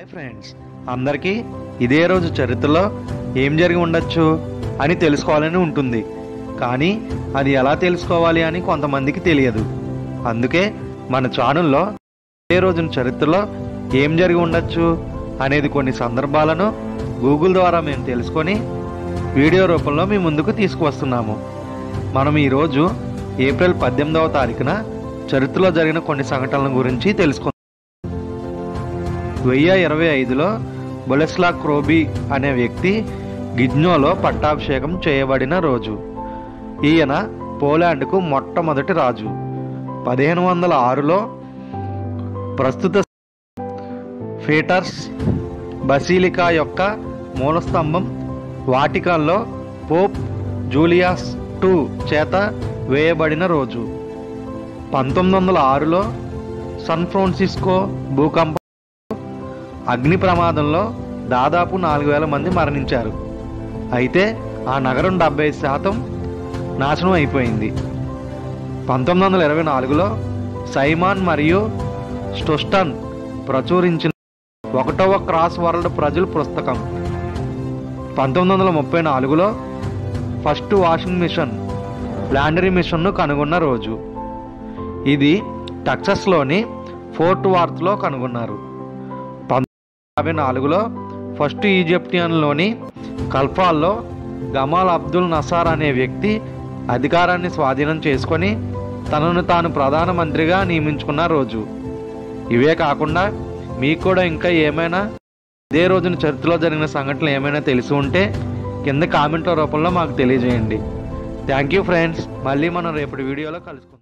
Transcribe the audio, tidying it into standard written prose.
Hi friends, అందరికీ ఇదే రోజు చరిత్రలో ఏం జరిగి ఉండొచ్చు అని తెలుసుకోవాలని ఉంటుంది. కానీ అది ఎలా తెలుసుకోవాలి అని కొంతమందికి తెలియదు. అందుకే మన ఛానల్లో ఇదే రోజున చరిత్రలో ఏం జరిగి ఉండొచ్చు అనేది కొన్ని సందర్భాలను గూగుల్ ద్వారా మేము తెలుసుకొని వీడియో రూపంలో మీ ముందుకు తీసుకువస్తున్నాము. మనం ఈరోజు ఏప్రిల్ 18వ తారీఖున చరిత్రలో జరిగిన కొన్ని సంఘటనల గురించి తెలుసుకుందాం. 1025లో బొలెస్లా క్రోబీ అనే వ్యక్తి గిజ్నోలో పట్టాభిషేకం చేయబడిన రోజు. ఈయన పోలాండ్కు మొట్టమొదటి రాజు. 1506లో ప్రస్తుత పీటర్స్ బసిలికా యొక్క మూలస్తంభం వాటికన్లో పోప్ జూలియాస్ II చేత వేయబడిన రోజు. 1906లో సన్ ఫ్రాన్సిస్కో భూకంపం అగ్ని ప్రమాదంలో దాదాపు 4000 మంది మరణించారు. అయితే ఆ నగరం 75% నాశనం అయిపోయింది. 1924లో సైమాన్ మరియు స్టోస్టన్ ప్రచురించిన 1వ క్రాస్ వరల్డ్ ప్రజల పుస్తకం. 1934లో ఫస్ట్ వాషింగ్ మిషన్ లాండ్రీ మిషన్ను కనుగొన్న రోజు. ఇది టెక్సాస్లోని ఫోర్ట్ వర్త్లో కనుగొన్నారు. 1954లో ఫస్ట్ ఈజిప్టియన్లోని కల్ఫాల్లో గమాల్ అబ్దుల్ నసార్ అనే వ్యక్తి అధికారాన్ని స్వాధీనం చేసుకొని తనను తాను ప్రధానమంత్రిగా నియమించుకున్న రోజు. ఇవే కాకుండా మీకు కూడా ఇంకా ఏమైనా ఇదే రోజున చరిత్రలో జరిగిన సంఘటనలు ఏమైనా తెలిసి ఉంటే కింద కామెంట్ల రూపంలో మాకు తెలియజేయండి. థ్యాంక్ యూ ఫ్రెండ్స్, మళ్ళీ మనం రేపటి వీడియోలో కలుసుకుందాం.